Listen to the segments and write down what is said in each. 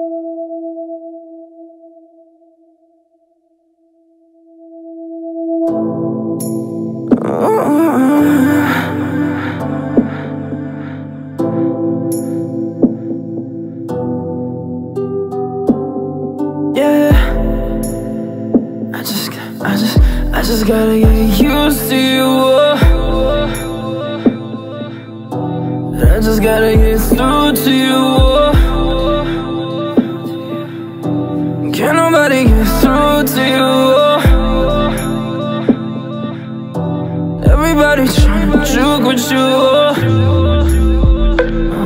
I just gotta get used to you. I just gotta get through to you. Can't nobody get through to you. Everybody trying to juke with you. Oh,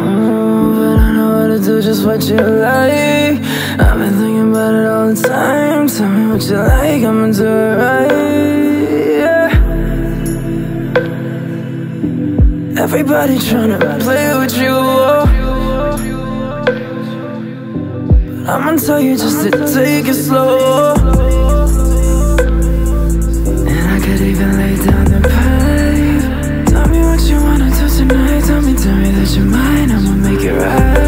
but I know how to do just what you like. I've been thinking about it all the time. Tell me what you like, I'ma do it right. Everybody tryna play with you, but I'ma tell you just to take it slow. And I could even lay down the pipe. Tell me what you wanna do tonight. Tell me that you're mine, I'ma make it right.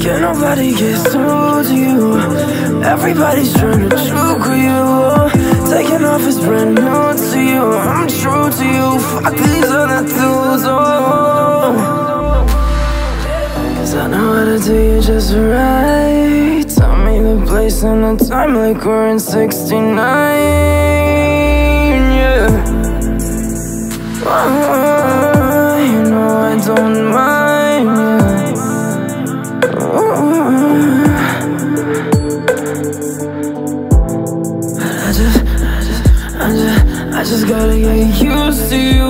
Can't nobody get through to you. Everybody's tryna juke you. Taking off is brand new to you. I'm true to you, fuck these you just right. Tell me the place and the time like we're in 69, yeah. Oh, you know I don't mind, yeah. Oh. But I just gotta get used to you.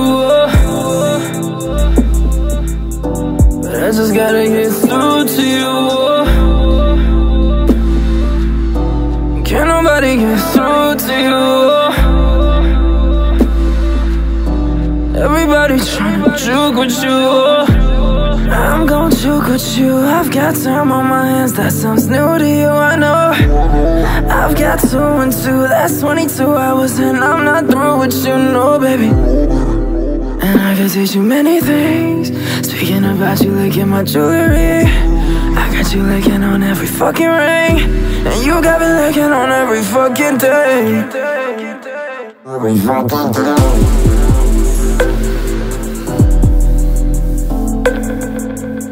I just gotta get through to you. Can't nobody get through to you. Everybody tryna juke with you. I'm gon' juke with you. I've got time on my hands, that sounds new to you, I know. I've got 2 and 2, that's 22 hours and I'm not through with you, no baby. And I can teach you many things. Speaking about you like in my jewelry. I got you licking on every fucking ring, and you got me licking on every fucking day. Every fucking day.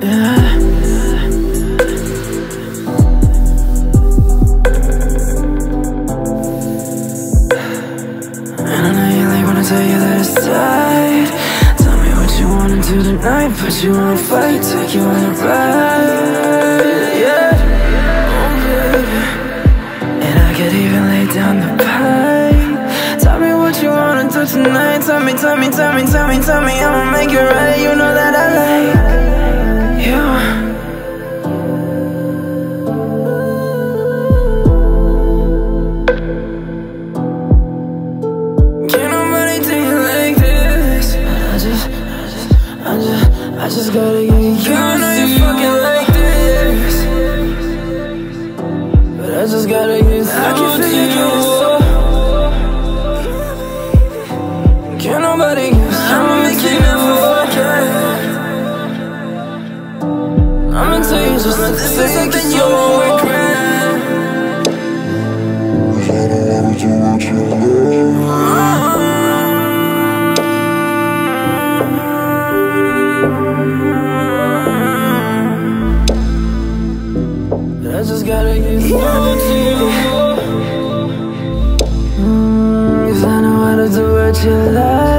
Yeah. And I know you like when I tell you that it's time. Do the night, put you on a flight, take you on a ride, yeah. Oh baby, and I could even lay down the pipe. Tell me what you wanna do tonight. Tell me, I'ma make it right. You know that I like you. Can't nobody take it like this. I just gotta get used to you. I know you're fucking like this, but I just gotta get through to you. Can't nobody get through to you. I'ma tell you just to take it slow. I just gotta get through to you. 'Cause I know how to do what you like.